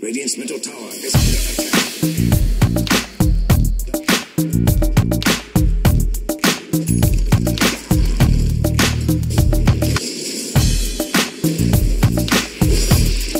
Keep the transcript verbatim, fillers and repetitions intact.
Radiant's middle tower is under attack.